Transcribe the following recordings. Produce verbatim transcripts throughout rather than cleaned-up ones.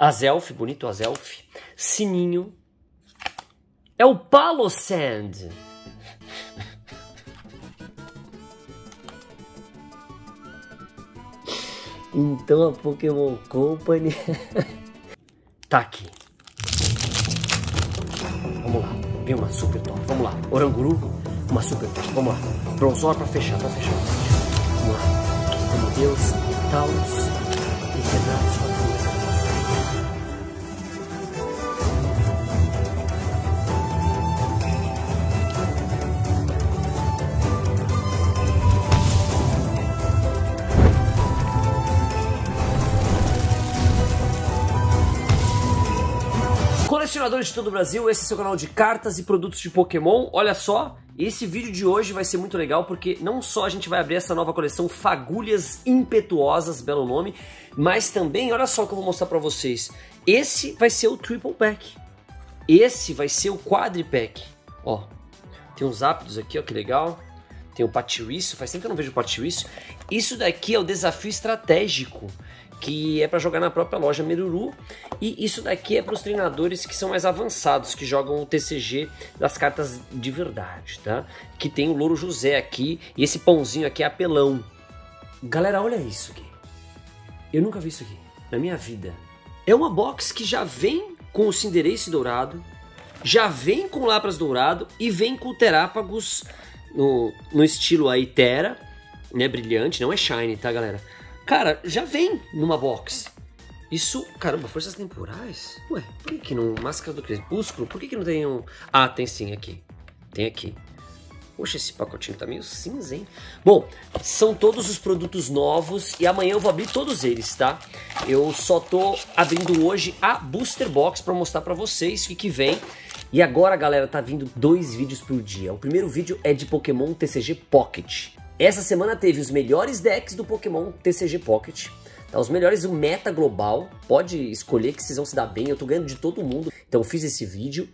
Azelf, bonito Azelf. Sininho. É o Palossand. Então a Pokémon Company tá aqui. Vamos lá, vem uma super top. Vamos lá, Oranguru, uma super top. Vamos lá, Bronzor pra fechar, pra fechar. Vamos lá, meu Deus, Taus e Cinderace. Colecionadores de todo o Brasil, esse é o seu canal de cartas e produtos de Pokémon. Olha só, esse vídeo de hoje vai ser muito legal porque não só a gente vai abrir essa nova coleção Fagulhas Impetuosas, belo nome, mas também, olha só o que eu vou mostrar pra vocês. Esse vai ser o Triple Pack. Esse vai ser o Quadri Pack. Ó, tem uns Zapdos aqui, ó, que legal. Tem o Patiuíço, faz tempo que eu não vejo o Patiuíço. Isso daqui é o desafio estratégico, que é para jogar na própria loja Meruru, e isso daqui é para os treinadores que são mais avançados, que jogam o T C G das cartas de verdade, tá? Que tem o Loro José aqui, e esse pãozinho aqui é apelão. Galera, olha isso aqui. Eu nunca vi isso aqui na minha vida. É uma box que já vem com o Cinderace dourado, já vem com o Lapras dourado, e vem com o Terápagos no, no estilo aí Terra, né? Brilhante, não é Shiny, tá, galera? Cara, já vem numa box. Isso, caramba, forças temporais? Ué, por que que não... Máscara do Crepúsculo? Por que que não tem um... Ah, tem sim, aqui. Tem aqui. Poxa, esse pacotinho tá meio cinza, hein? Bom, são todos os produtos novos e amanhã eu vou abrir todos eles, tá? Eu só tô abrindo hoje a Booster Box pra mostrar pra vocês o que que vem. E agora, galera, tá vindo dois vídeos por dia. O primeiro vídeo é de Pokémon T C G Pocket. Essa semana teve os melhores decks do Pokémon T C G Pocket, tá? Os melhores do meta global, pode escolher que vocês vão se dar bem, eu tô ganhando de todo mundo, então eu fiz esse vídeo.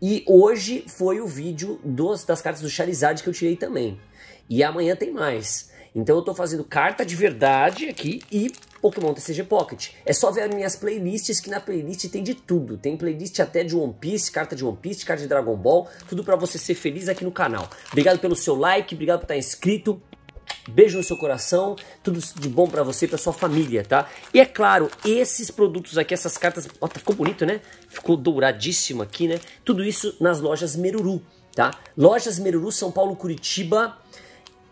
E hoje foi o vídeo dos, das cartas do Charizard que eu tirei também, e amanhã tem mais. Então eu tô fazendo carta de verdade aqui e Pokémon T C G Pocket. É só ver minhas playlists, que na playlist tem de tudo. Tem playlist até de One Piece, carta de One Piece, carta de Dragon Ball. Tudo pra você ser feliz aqui no canal. Obrigado pelo seu like, obrigado por estar inscrito. Beijo no seu coração. Tudo de bom pra você e pra sua família, tá? E é claro, esses produtos aqui, essas cartas... Ó, ficou bonito, né? Ficou douradíssimo aqui, né? Tudo isso nas lojas Meruru, tá? Lojas Meruru, São Paulo, Curitiba...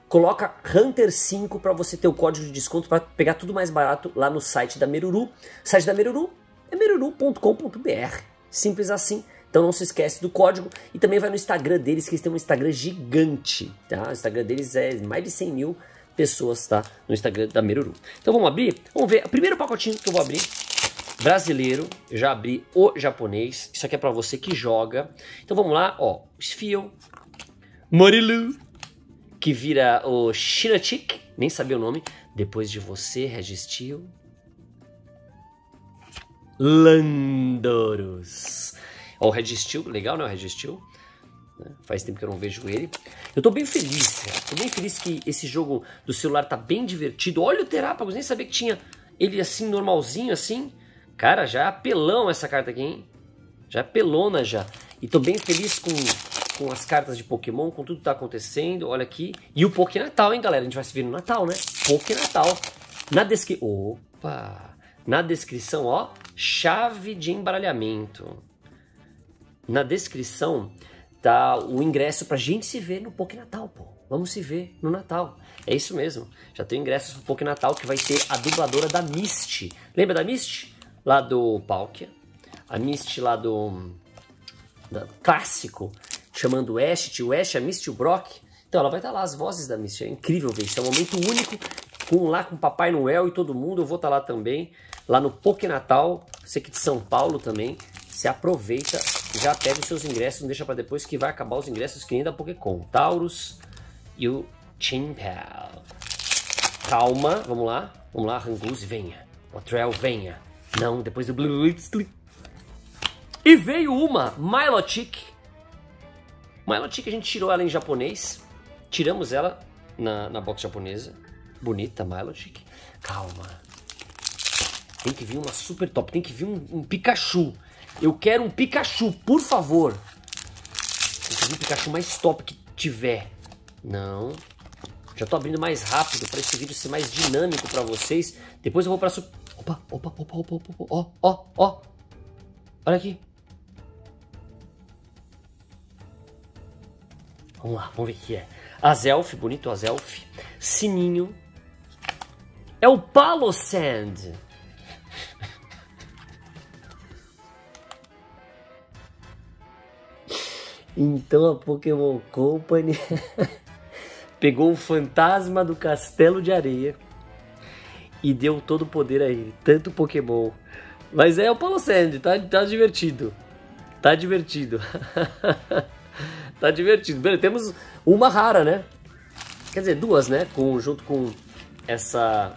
Coloca Hunter cinco para você ter o código de desconto para pegar tudo mais barato lá no site da Meruru. O site da Meruru é meruru ponto com ponto br. Simples assim. Então não se esquece do código. E também vai no Instagram deles, que eles têm um Instagram gigante, tá? O Instagram deles é mais de cem mil pessoas, tá? No Instagram da Meruru. Então vamos abrir? Vamos ver. O primeiro pacotinho que eu vou abrir... Brasileiro, eu já abri o japonês. Isso aqui é para você que joga. Então vamos lá, ó. Esfião. Morilu. Que vira o Shinatic, nem sabia o nome. Depois de você, Registil. Landorus. Ó, o Registil, legal, né? O Registil. Faz tempo que eu não vejo ele. Eu tô bem feliz, cara. Tô bem feliz que esse jogo do celular tá bem divertido. Olha o Terápagos, nem sabia que tinha ele assim, normalzinho, assim. Cara, já é apelão essa carta aqui, hein? Já é apelona, já. E tô bem feliz com... com as cartas de Pokémon, com tudo que tá acontecendo, olha aqui. E o Poké Natal, hein, galera? A gente vai se ver no Natal, né? Poké Natal. Na descrição... Opa! Na descrição, ó, chave de embaralhamento. Na descrição tá o ingresso pra gente se ver no Poké Natal, pô. Vamos se ver no Natal. É isso mesmo. Já tem ingressos pro Poké Natal, que vai ter a dubladora da Misty. Lembra da Misty? Lá do Palkia. A Misty lá do... Da... Clássico. Chamando o Ash, tio Ash, a Misty, o Brock. Então ela vai estar lá, as vozes da Misty. É incrível ver isso, é um momento único. Com lá com Papai Noel e todo mundo. Eu vou estar lá também, lá no Poké Natal. Você que é de São Paulo também, você aproveita, já pega os seus ingressos. Não deixa pra depois que vai acabar os ingressos. Que nem da Pokécon. Taurus e o Chimpel. Calma, vamos lá. Vamos lá, Ranguzi, venha. O Trell, venha. Não, depois do Blitz. E veio uma, Milotic. Milotic, a gente tirou ela em japonês. Tiramos ela na, na box japonesa. Bonita, Milotic. Calma. Tem que vir uma super top. Tem que vir um, um Pikachu. Eu quero um Pikachu, por favor. Tem que vir um Pikachu mais top que tiver. Não. Já tô abrindo mais rápido para esse vídeo ser mais dinâmico para vocês. Depois eu vou pra... Su... Opa, opa, opa, opa, opa, opa. Ó, ó, ó. Olha aqui. Vamos lá, vamos ver o que é. Azelf, bonito Azelf. Sininho. É o Palossand. Então a Pokémon Company pegou o fantasma do castelo de areia e deu todo o poder a ele. Tanto Pokémon. Mas é o Palossand, tá, tá divertido. Tá divertido. Tá divertido. Beleza, temos uma rara, né? Quer dizer, duas, né? Com, junto com essa,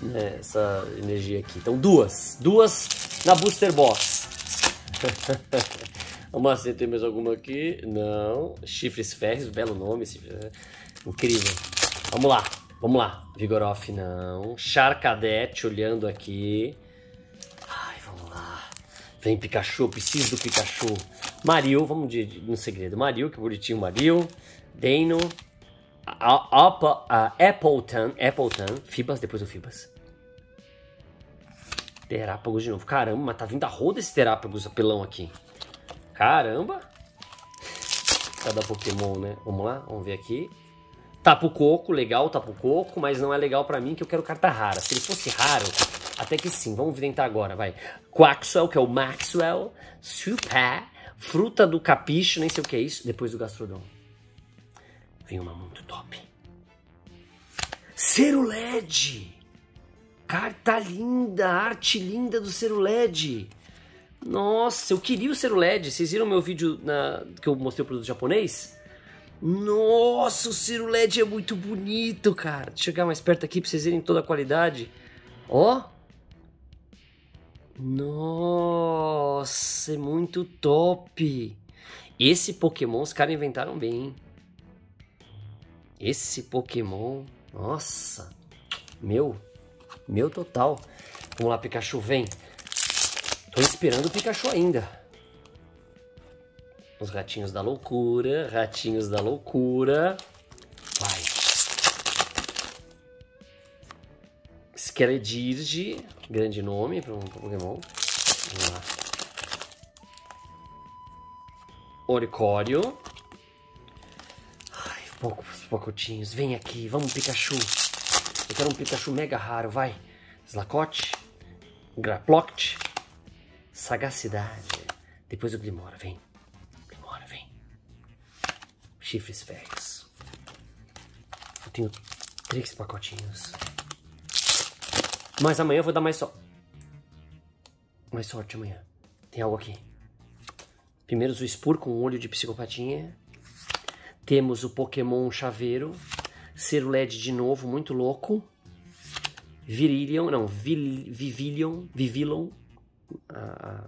né, essa energia aqui. Então, duas. Duas na Booster Box. Vamos lá, se tem mais alguma aqui. Não. Chifres Férreos, belo nome. Incrível. Vamos lá. Vamos lá. Vigoroth, não. Charcadete, olhando aqui. Ai, vamos lá. Vem, Pikachu. Preciso do Pikachu. Maril, vamos de, de, no segredo. Maril, que bonitinho, Maril. Dano. Appleton. Appleton. Fibas, depois o Fibas. Terápagos de novo. Caramba, mas tá vindo a roda esse Terápagos apelão aqui. Caramba. Cada Pokémon, né? Vamos lá, vamos ver aqui. Tapu Coco, legal, Tapu Coco, mas não é legal pra mim que eu quero carta rara. Se ele fosse raro, até que sim. Vamos tentar agora, vai. Quaxwell, que é o Maxwell. Super. Fruta do Capicho, nem sei o que é isso. Depois do Gastrodon. Vem uma muito top. Cerulede. Carta linda, arte linda do Cerulede. Nossa, eu queria o Cerulede. Vocês viram meu vídeo na, que eu mostrei o produto japonês? Nossa, o Cerulede é muito bonito, cara. Deixa eu chegar mais perto aqui pra vocês verem toda a qualidade. Ó. Nossa, é muito top. Esse Pokémon os caras inventaram bem, hein? Esse Pokémon, nossa. Meu, meu total. Vamos lá, Pikachu, vem. Tô esperando o Pikachu ainda. Os ratinhos da loucura. Ratinhos da loucura. Vai. Skeledirge, grande nome para um Pokémon. Vamos lá. Oricório. Ai, poucos pacotinhos. Vem aqui, vamos Pikachu. Eu quero um Pikachu mega raro, vai. Slacote. Graploct. Sagacidade. Depois o Grimora, vem. Grimora, vem. Chifres Férreos. Eu tenho três pacotinhos. Mas amanhã eu vou dar mais sorte. Mais sorte amanhã. Tem algo aqui. Primeiro o Spur com um olho de psicopatinha. Temos o Pokémon Chaveiro. Cerulede de novo, muito louco. Vivillon, não, Vil, Vivillon, Vivillon. A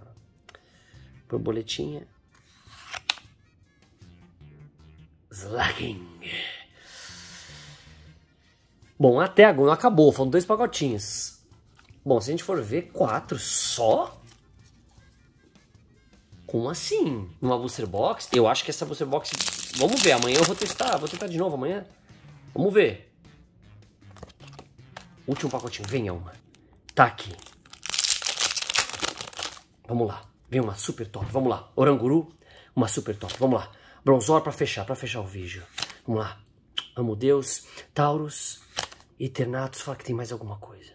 borboletinha. Slaking. Bom, até agora não acabou, foram dois pacotinhos. Bom, se a gente for ver, quatro só? Como assim? Numa booster box? Eu acho que essa booster box... Vamos ver, amanhã eu vou testar. Vou tentar de novo amanhã. Vamos ver. Último pacotinho. Vem, Alma. Tá aqui. Vamos lá. Vem uma super top. Vamos lá. Oranguru. Uma super top. Vamos lá. Bronzor pra fechar. Pra fechar o vídeo. Vamos lá. Amo Deus. Taurus. Eternatus. Fala que tem mais alguma coisa.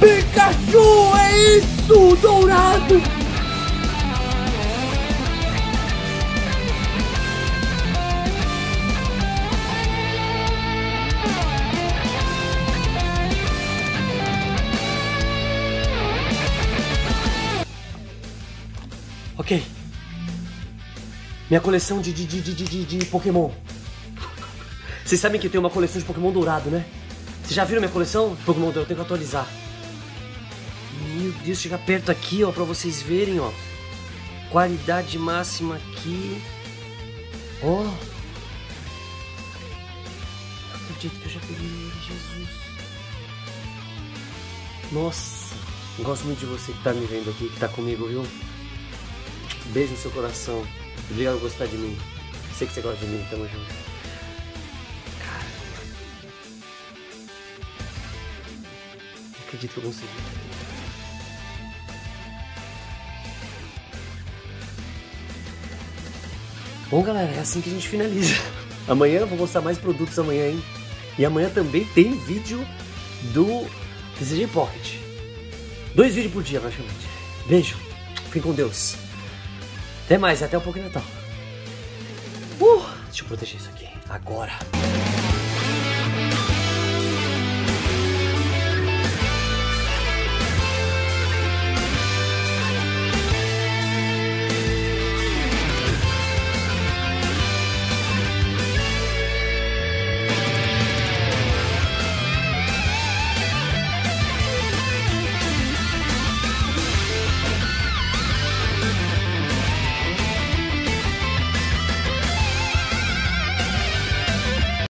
Pikachu, é isso, dourado! Ok. Minha coleção de, de, de, de, de, de Pokémon. Vocês sabem que eu tenho uma coleção de Pokémon dourado, né? Vocês já viram minha coleção? Pokémon dourado, eu tenho que atualizar. Meu Deus, chega perto aqui, ó, pra vocês verem, ó. Qualidade máxima aqui. Ó. Oh. Não acredito que eu já peguei ele, Jesus. Nossa. Gosto muito de você que tá me vendo aqui, que tá comigo, viu? Beijo no seu coração. Obrigado por gostar de mim. Sei que você gosta de mim, tamo junto. Cara. Não acredito que eu consegui. Bom, galera, é assim que a gente finaliza. Amanhã eu vou mostrar mais produtos amanhã, hein? E amanhã também tem vídeo do T C G Pocket. Dois vídeos por dia, praticamente. Beijo. Fiquem com Deus. Até mais. Até o Poké Natal. Uh, deixa eu proteger isso aqui. Agora.